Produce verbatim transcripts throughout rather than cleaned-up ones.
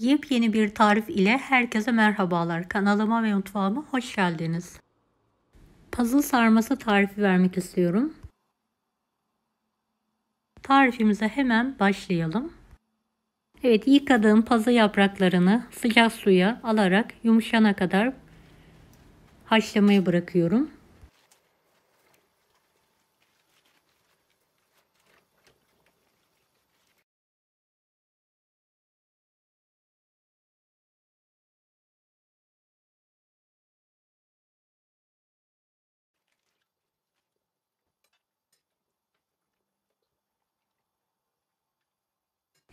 Yepyeni bir tarif ile herkese merhabalar. Kanalıma ve mutfağıma hoş geldiniz. Puzzle sarması tarifi vermek istiyorum. Tarifimize hemen başlayalım. Evet, yıkadığım pazı yapraklarını sıcak suya alarak yumuşana kadar haşlamaya bırakıyorum.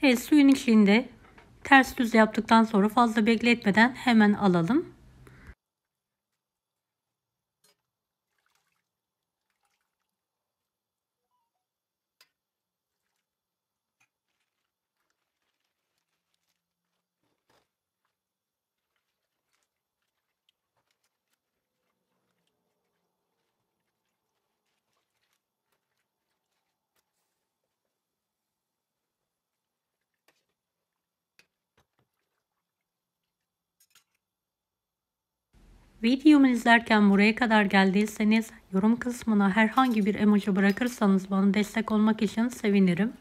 Evet, suyun içinde ters düz yaptıktan sonra fazla bekletmeden hemen alalım. Videomu izlerken buraya kadar geldiyseniz yorum kısmına herhangi bir emoji bırakırsanız bana destek olmak için sevinirim.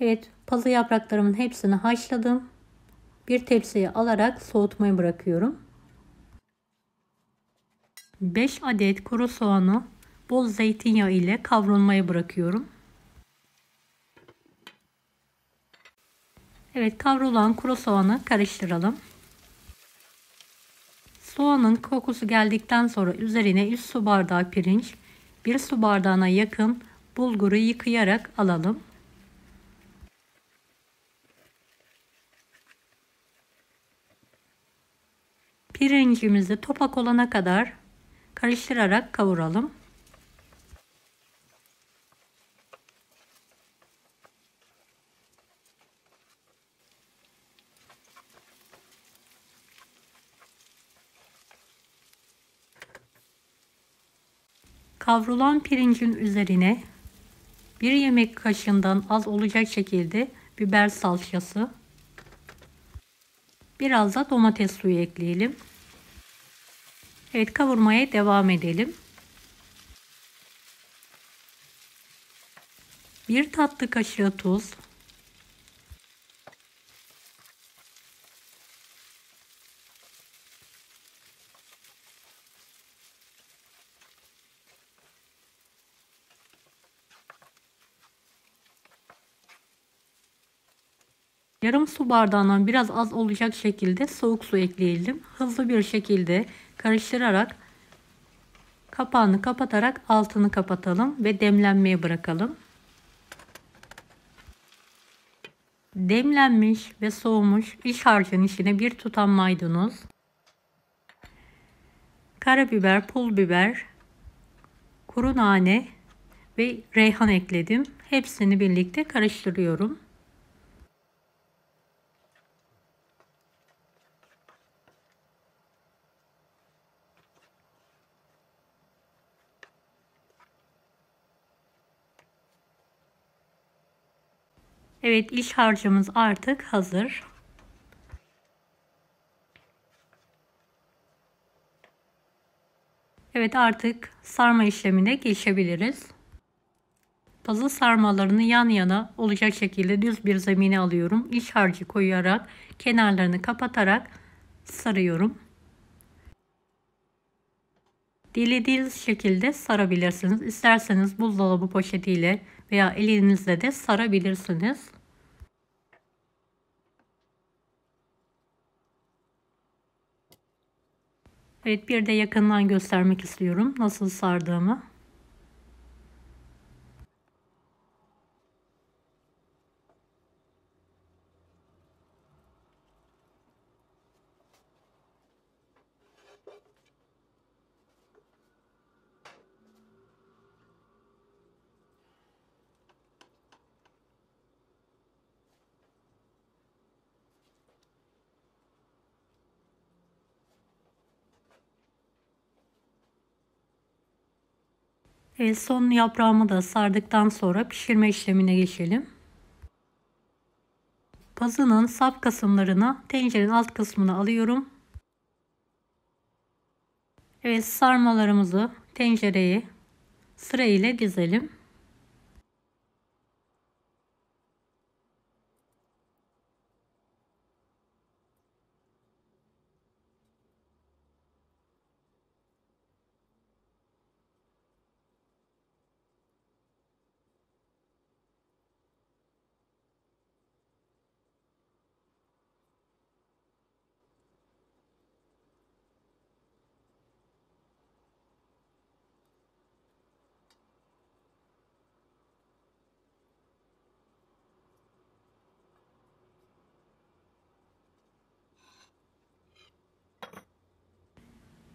Evet, pazı yapraklarımın hepsini haşladım. Bir tepsiye alarak soğutmaya bırakıyorum. beş adet kuru soğanı bol zeytinyağı ile kavrulmaya bırakıyorum. Evet, kavrulan kuru soğanı karıştıralım. Soğanın kokusu geldikten sonra üzerine üç su bardağı pirinç, bir su bardağına yakın bulguru yıkayarak alalım. Pirincimizi topak olana kadar karıştırarak kavuralım. Kavrulan pirincin üzerine bir yemek kaşığından az olacak şekilde biber salçası, biraz da domates suyu ekleyelim. Evet, kavurmaya devam edelim. bir tatlı kaşığı tuz, yarım su bardağından biraz az olacak şekilde soğuk su ekleyelim. Hızlı bir şekilde karıştırarak kapağını kapatarak altını kapatalım ve demlenmeye bırakalım. Demlenmiş ve soğumuş iç harcın içine bir tutam maydanoz, karabiber, pul biber, kuru nane ve reyhan ekledim. Hepsini birlikte karıştırıyorum. Evet, iç harcımız artık hazır. Evet, artık sarma işlemine geçebiliriz. Puzzle sarmalarını yan yana olacak şekilde düz bir zemine alıyorum. İç harcı koyarak kenarlarını kapatarak sarıyorum. Dilediğiniz şekilde sarabilirsiniz. İsterseniz buzdolabı poşetiyle veya elinizle de sarabilirsiniz. Evet, bir de yakından göstermek istiyorum nasıl sardığımı. Evet, son yaprağımı da sardıktan sonra pişirme işlemine geçelim. Pazının sap kısımlarını tencerenin alt kısmına alıyorum. Evet, sarmalarımızı tencereye sırayla dizelim.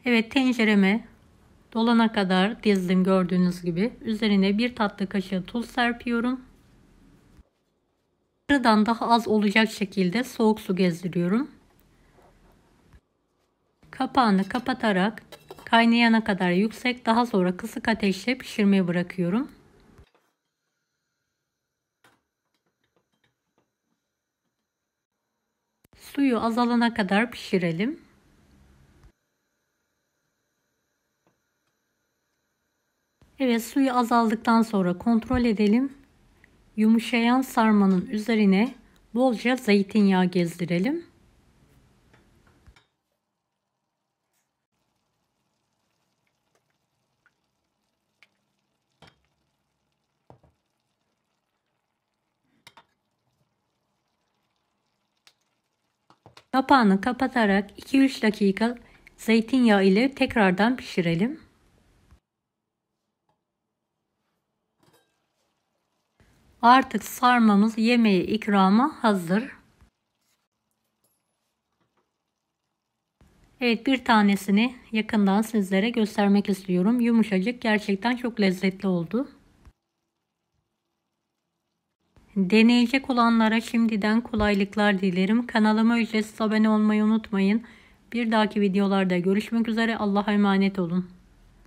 Evet, tencereme dolana kadar dizdim gördüğünüz gibi. Üzerine bir tatlı kaşığı tuz serpiyorum. Yarıdan daha az olacak şekilde soğuk su gezdiriyorum. Kapağını kapatarak kaynayana kadar yüksek, daha sonra kısık ateşte pişirmeye bırakıyorum. Suyu azalana kadar pişirelim. Evet, suyu azaldıktan sonra kontrol edelim. Yumuşayan sarmanın üzerine bolca zeytinyağı gezdirelim. Kapağını kapatarak iki üç dakika zeytinyağı ile tekrardan pişirelim. Artık sarmamız yemeğe, ikrama hazır. Evet, bir tanesini yakından sizlere göstermek istiyorum. Yumuşacık, gerçekten çok lezzetli oldu. Deneyecek olanlara şimdiden kolaylıklar dilerim. Kanalıma ücretsiz abone olmayı unutmayın. Bir dahaki videolarda görüşmek üzere. Allah'a emanet olun.